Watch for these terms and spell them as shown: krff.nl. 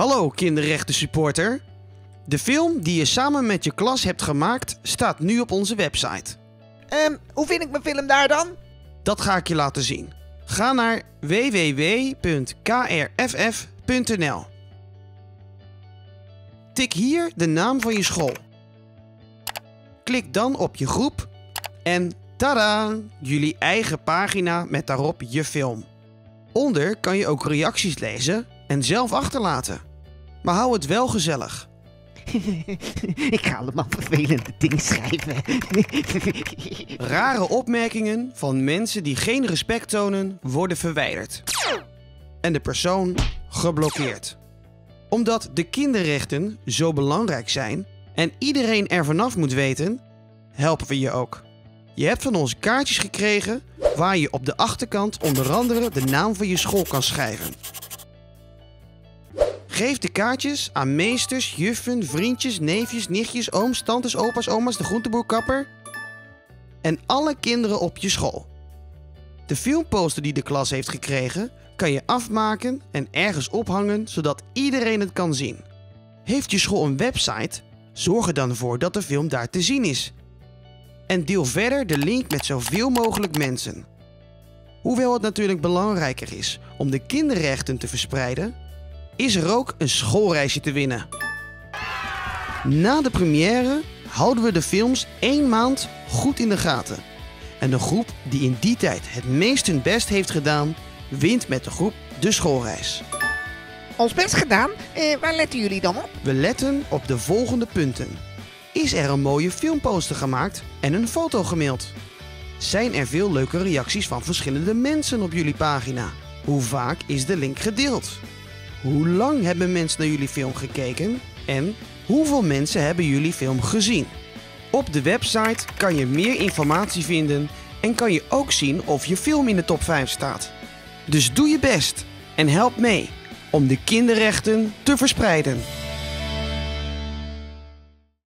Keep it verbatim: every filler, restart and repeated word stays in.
Hallo kinderrechten supporter. De film die je samen met je klas hebt gemaakt staat nu op onze website. Ehm, um, hoe vind ik mijn film daar dan? Dat ga ik je laten zien. Ga naar w w w punt k r f f punt n l. Tik hier de naam van je school. Klik dan op je groep en tadaa, jullie eigen pagina met daarop je film. Onder kan je ook reacties lezen en zelf achterlaten. Maar hou het wel gezellig. Ik ga allemaal vervelende dingen schrijven. Rare opmerkingen van mensen die geen respect tonen worden verwijderd. En de persoon geblokkeerd. Omdat de kinderrechten zo belangrijk zijn en iedereen er vanaf moet weten, helpen we je ook. Je hebt van ons kaartjes gekregen waar je op de achterkant onder andere de naam van je school kan schrijven. Geef de kaartjes aan meesters, juffen, vriendjes, neefjes, nichtjes, ooms, tantes, opa's, oma's, de groenteboerkapper en alle kinderen op je school. De filmposter die de klas heeft gekregen kan je afmaken en ergens ophangen zodat iedereen het kan zien. Heeft je school een website? Zorg er dan voor dat de film daar te zien is. En deel verder de link met zoveel mogelijk mensen. Hoewel het natuurlijk belangrijker is om de kinderrechten te verspreiden, is er ook een schoolreisje te winnen. Na de première houden we de films één maand goed in de gaten. En de groep die in die tijd het meest hun best heeft gedaan, wint met de groep de schoolreis. Ons best gedaan? Eh, waar letten jullie dan op? We letten op de volgende punten. Is er een mooie filmposter gemaakt en een foto gemaild? Zijn er veel leuke reacties van verschillende mensen op jullie pagina? Hoe vaak is de link gedeeld? Hoe lang hebben mensen naar jullie film gekeken? En hoeveel mensen hebben jullie film gezien? Op de website kan je meer informatie vinden en kan je ook zien of je film in de top vijf staat. Dus doe je best en help mee om de kinderrechten te verspreiden.